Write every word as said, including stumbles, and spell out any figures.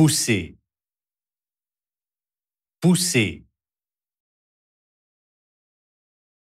pousser, pousser.